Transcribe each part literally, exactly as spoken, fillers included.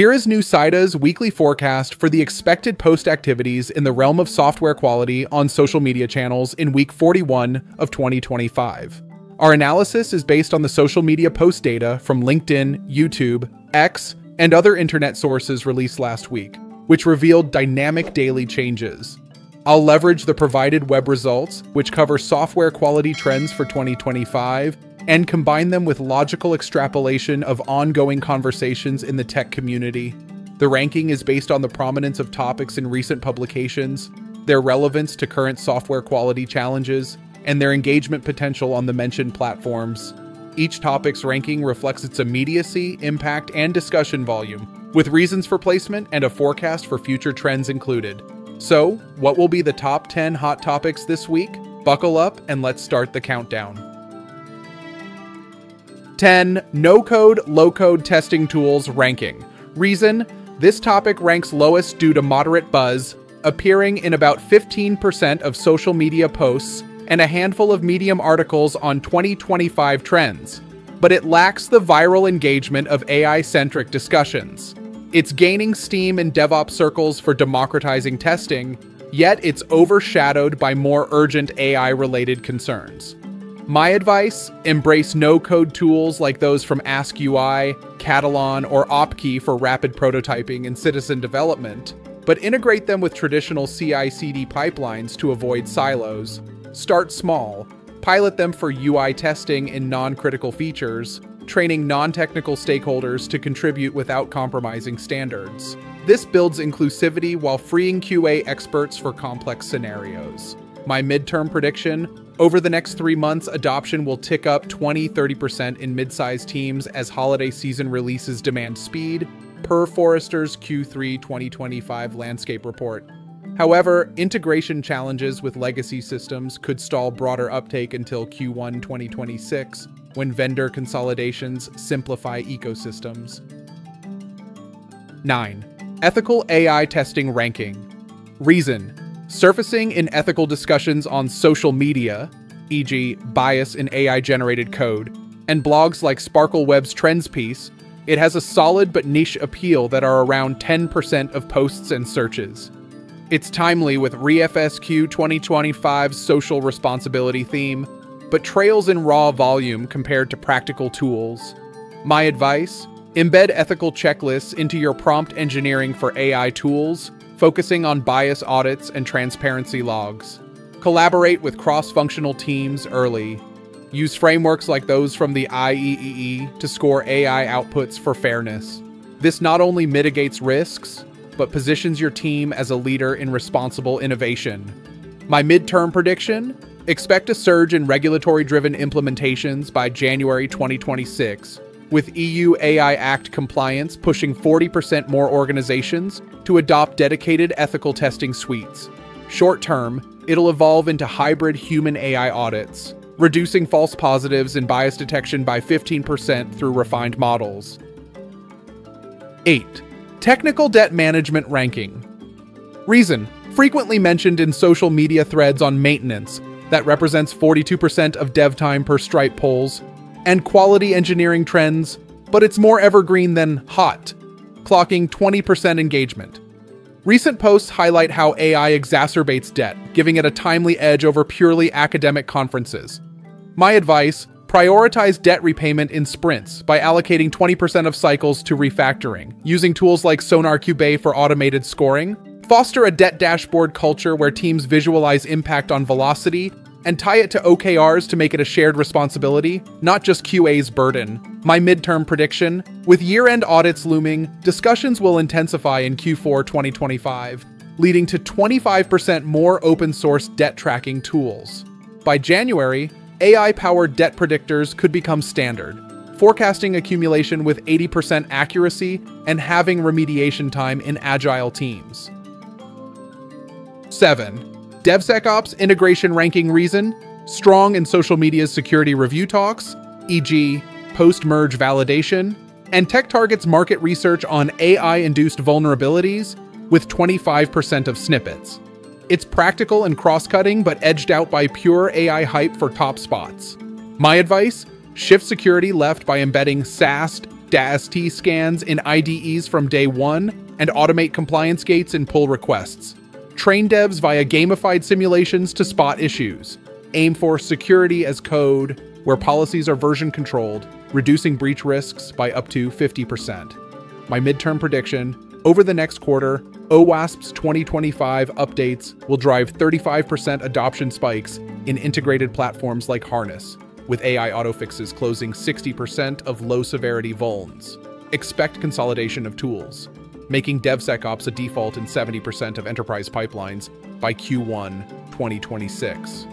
Here is new S I D A's weekly forecast for the expected post activities in the realm of software quality on social media channels in week forty-one of twenty twenty-five. Our analysis is based on the social media post data from LinkedIn, YouTube, X, and other internet sources released last week, which revealed dynamic daily changes. I'll leverage the provided web results, which cover software quality trends for twenty twenty-five, and combine them with logical extrapolation of ongoing conversations in the tech community. The ranking is based on the prominence of topics in recent publications, their relevance to current software quality challenges, and their engagement potential on the mentioned platforms. Each topic's ranking reflects its immediacy, impact, and discussion volume, with reasons for placement and a forecast for future trends included. So, what will be the top ten hot topics this week? Buckle up and let's start the countdown. ten. No-code, low-code testing tools ranking. Reason: this topic ranks lowest due to moderate buzz, appearing in about fifteen percent of social media posts and a handful of Medium articles on twenty twenty-five trends, but it lacks the viral engagement of A I-centric discussions. It's gaining steam in DevOps circles for democratizing testing, yet it's overshadowed by more urgent A I-related concerns. My advice: embrace no-code tools like those from AskUI, Catalan, or OpKey for rapid prototyping and citizen development, but integrate them with traditional C I C D pipelines to avoid silos. Start small, pilot them for U I testing in non-critical features, training non-technical stakeholders to contribute without compromising standards. This builds inclusivity while freeing Q A experts for complex scenarios. My midterm prediction: over the next three months, adoption will tick up twenty to thirty percent in mid-sized teams as holiday season releases demand speed, per Forrester's Q three twenty twenty-five landscape report. However, integration challenges with legacy systems could stall broader uptake until Q one twenty twenty-six, when vendor consolidations simplify ecosystems. nine. Ethical A I testing ranking. Reason: surfacing in ethical discussions on social media, for example bias in A I-generated code, and blogs like SparkleWeb's Trends piece, it has a solid but niche appeal that are around ten percent of posts and searches. It's timely with ReFSQ twenty twenty-five's social responsibility theme, but trails in raw volume compared to practical tools. My advice: embed ethical checklists into your prompt engineering for A I tools, focusing on bias audits and transparency logs. Collaborate with cross-functional teams early. Use frameworks like those from the I triple E to score A I outputs for fairness. This not only mitigates risks, but positions your team as a leader in responsible innovation. My midterm prediction: expect a surge in regulatory-driven implementations by January twenty twenty-six, with E U A I Act compliance pushing forty percent more organizations to adopt dedicated ethical testing suites. Short term, it'll evolve into hybrid human A I audits, reducing false positives and bias detection by fifteen percent through refined models. eight. Technical debt management ranking. Reason: frequently mentioned in social media threads on maintenance, that represents forty-two percent of dev time per Stripe polls, and quality engineering trends, but it's more evergreen than hot, clocking twenty percent engagement. Recent posts highlight how A I exacerbates debt, giving it a timely edge over purely academic conferences. My advice: prioritize debt repayment in sprints by allocating twenty percent of cycles to refactoring, using tools like SonarQube for automated scoring. Foster a debt dashboard culture where teams visualize impact on velocity, and tie it to O K Rs to make it a shared responsibility, not just Q A's burden. My midterm prediction: with year-end audits looming, discussions will intensify in Q four twenty twenty-five, leading to twenty-five percent more open-source debt tracking tools. By January, A I-powered debt predictors could become standard, forecasting accumulation with eighty percent accuracy and having remediation time in agile teams. seven. DevSecOps integration ranking. Reason: strong in social media's security review talks, for example post-merge validation, and TechTarget's market research on A I-induced vulnerabilities with twenty-five percent of snippets. It's practical and cross-cutting, but edged out by pure A I hype for top spots. My advice: shift security left by embedding SAST, D A S T scans in I D Es from day one, and automate compliance gates in pull requests. Train devs via gamified simulations to spot issues. Aim for security as code, where policies are version controlled, reducing breach risks by up to fifty percent. My midterm prediction, over the next quarter, OWASP's twenty twenty-five updates will drive thirty-five percent adoption spikes in integrated platforms like Harness, with A I autofixes closing sixty percent of low-severity vulns. Expect consolidation of tools, making DevSecOps a default in seventy percent of enterprise pipelines by Q one twenty twenty-six.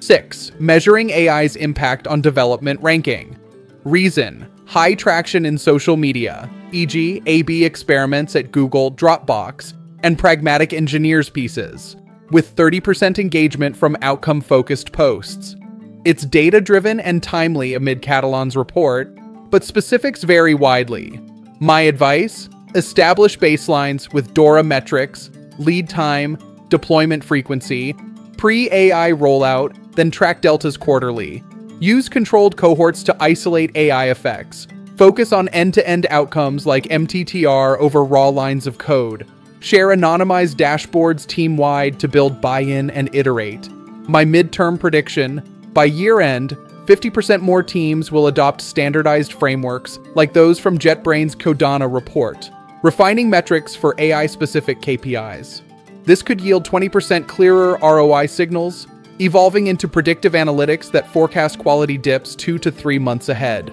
six. Measuring A I's impact on development ranking. Reason: high traction in social media, for example A B experiments at Google, Dropbox, and Pragmatic Engineers pieces, with thirty percent engagement from outcome-focused posts. It's data-driven and timely amid Catalan's report, but specifics vary widely. My advice? Establish baselines with DORA metrics, lead time, deployment frequency, pre-A I rollout, then track deltas quarterly. Use controlled cohorts to isolate A I effects. Focus on end-to-end outcomes like M T T R over raw lines of code. Share anonymized dashboards team-wide to build buy-in and iterate. My midterm prediction, by year-end, fifty percent more teams will adopt standardized frameworks like those from JetBrains' Codana report, refining metrics for A I-specific K P Is. This could yield twenty percent clearer R O I signals, evolving into predictive analytics that forecast quality dips two to three months ahead.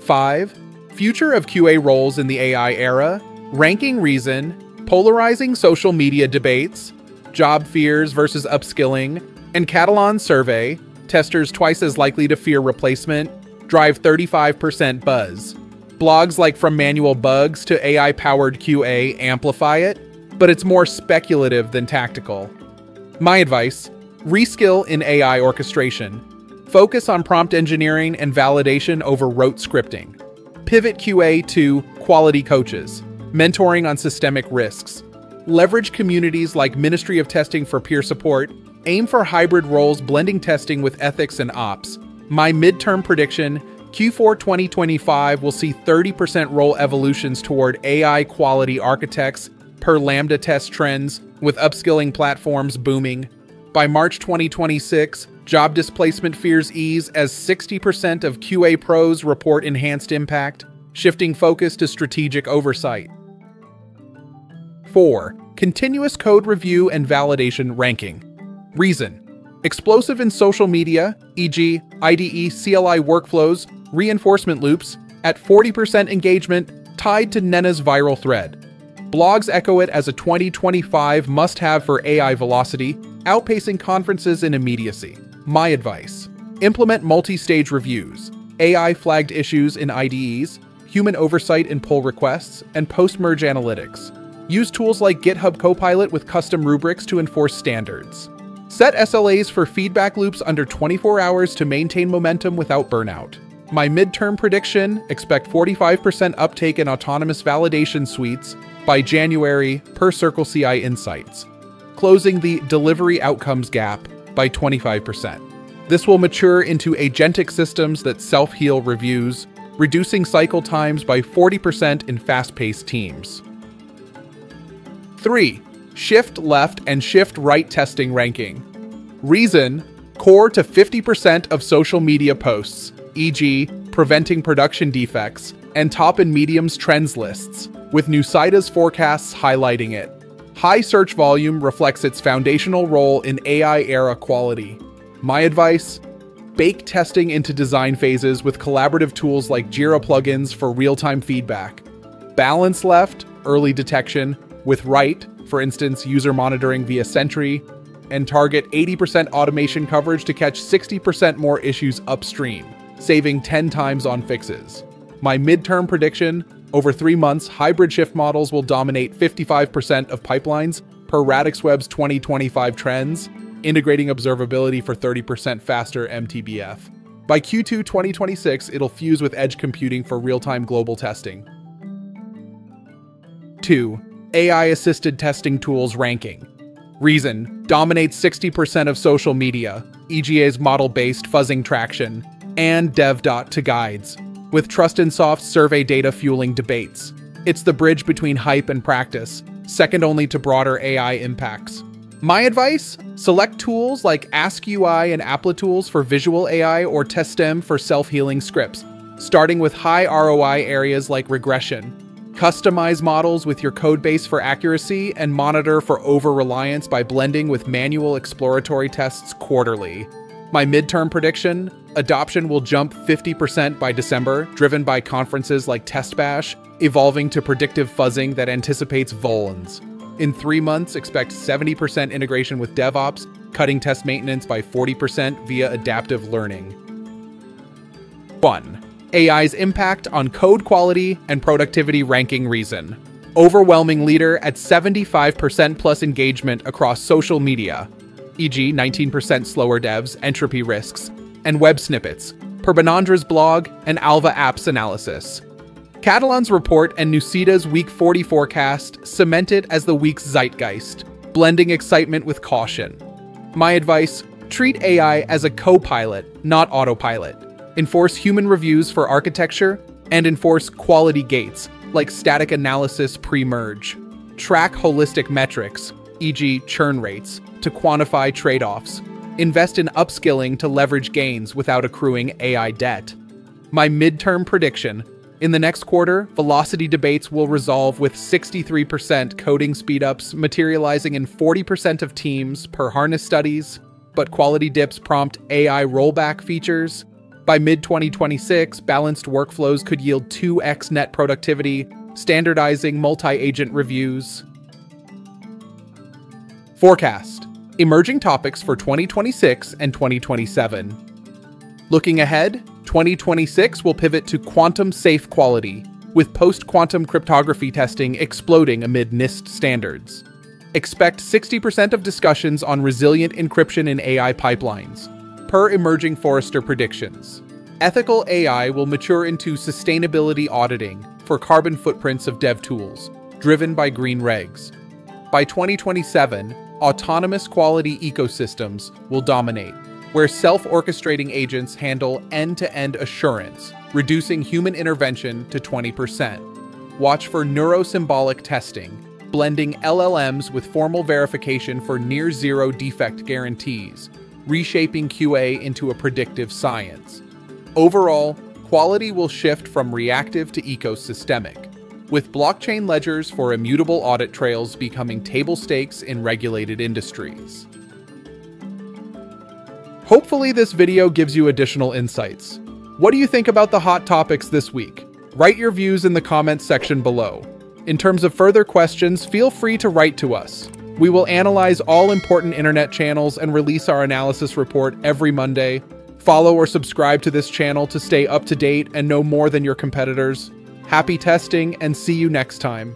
five. Future of Q A roles in the A I era, ranking reason, polarizing social media debates, job fears versus upskilling, and Catalan survey, testers twice as likely to fear replacement, drive thirty-five percent buzz. Blogs like From Manual Bugs to A I-powered Q A amplify it, but it's more speculative than tactical. My advice, reskill in A I orchestration. Focus on prompt engineering and validation over rote scripting. Pivot Q A to quality coaches, mentoring on systemic risks. Leverage communities like Ministry of Testing for peer support. Aim for hybrid roles blending testing with ethics and ops. My midterm prediction, Q four twenty twenty-five will see thirty percent role evolutions toward A I quality architects, per LambdaTest trends, with upskilling platforms booming. By March twenty twenty-six, job displacement fears ease as sixty percent of Q A pros report enhanced impact, shifting focus to strategic oversight. four. Continuous code review and validation ranking. Reason: explosive in social media, for example I D E C L I workflows, reinforcement loops, at forty percent engagement, tied to Nena's viral thread. Blogs echo it as a twenty twenty-five must-have for A I velocity, outpacing conferences in immediacy. My advice, implement multi-stage reviews, A I-flagged issues in I D Es, human oversight in pull requests, and post-merge analytics. Use tools like GitHub Copilot with custom rubrics to enforce standards. Set S L As for feedback loops under twenty-four hours to maintain momentum without burnout. My midterm prediction, expect forty-five percent uptake in autonomous validation suites, by January, per CircleCI Insights, closing the delivery outcomes gap by twenty-five percent. This will mature into agentic systems that self-heal reviews, reducing cycle times by forty percent in fast-paced teams. three. Shift left and shift right testing ranking. Reason: core to fifty percent of social media posts, for example preventing production defects, and top and mediums trends lists, with Nucida's forecasts highlighting it. High search volume reflects its foundational role in A I-era quality. My advice? Bake testing into design phases with collaborative tools like Jira plugins for real-time feedback. Balance left, early detection, with right, for instance, user monitoring via Sentry, and target eighty percent automation coverage to catch sixty percent more issues upstream, saving ten times on fixes. My midterm prediction? Over three months, hybrid shift models will dominate fifty-five percent of pipelines per RadixWeb's twenty twenty-five trends, integrating observability for thirty percent faster M T B F. By Q two twenty twenty-six, it'll fuse with edge computing for real-time global testing. two. A I-assisted testing tools ranking. Reason: dominates sixty percent of social media, E G A's model-based fuzzing traction, and Dev.to guides, with TrustInSoft's survey data fueling debates. It's the bridge between hype and practice, second only to broader A I impacts. My advice? Select tools like AskUI and Applitools for visual A I or TestSTEM for self-healing scripts, starting with high R O I areas like regression. Customize models with your codebase for accuracy and monitor for over-reliance by blending with manual exploratory tests quarterly. My midterm prediction? Adoption will jump fifty percent by December, driven by conferences like Test Bash, evolving to predictive fuzzing that anticipates vulns. In three months, expect seventy percent integration with DevOps, cutting test maintenance by forty percent via adaptive learning. one. A I's impact on code quality and productivity ranking reason. Overwhelming leader at seventy-five percent plus engagement across social media, for example nineteen percent slower devs, entropy risks, and web snippets, per Benandra's blog and Alva Apps analysis. Catalan's report and Nucida's week forty forecast cement it as the week's zeitgeist, blending excitement with caution. My advice, treat A I as a co-pilot, not autopilot. Enforce human reviews for architecture, and enforce quality gates, like static analysis pre-merge. Track holistic metrics, for example churn rates, to quantify trade-offs. Invest in upskilling to leverage gains without accruing A I debt. My midterm prediction, in the next quarter, velocity debates will resolve with sixty-three percent coding speedups materializing in forty percent of teams per Harness studies, but quality dips prompt A I rollback features. By mid twenty twenty-six, balanced workflows could yield two X net productivity, standardizing multi-agent reviews. Forecast. Emerging topics for twenty twenty-six and twenty twenty-seven. Looking ahead, twenty twenty-six will pivot to quantum-safe quality, with post-quantum cryptography testing exploding amid NIST standards. Expect sixty percent of discussions on resilient encryption in A I pipelines, per emerging Forrester predictions. Ethical A I will mature into sustainability auditing for carbon footprints of dev tools, driven by green regs. By twenty twenty-seven, autonomous quality ecosystems will dominate, where self-orchestrating agents handle end-to-end assurance, reducing human intervention to twenty percent. Watch for neurosymbolic testing, blending L L Ms with formal verification for near-zero defect guarantees, reshaping Q A into a predictive science. Overall, quality will shift from reactive to ecosystemic, with blockchain ledgers for immutable audit trails becoming table stakes in regulated industries. Hopefully this video gives you additional insights. What do you think about the hot topics this week? Write your views in the comments section below. In terms of further questions, feel free to write to us. We will analyze all important internet channels and release our analysis report every Monday. Follow or subscribe to this channel to stay up to date and know more than your competitors. Happy testing and see you next time.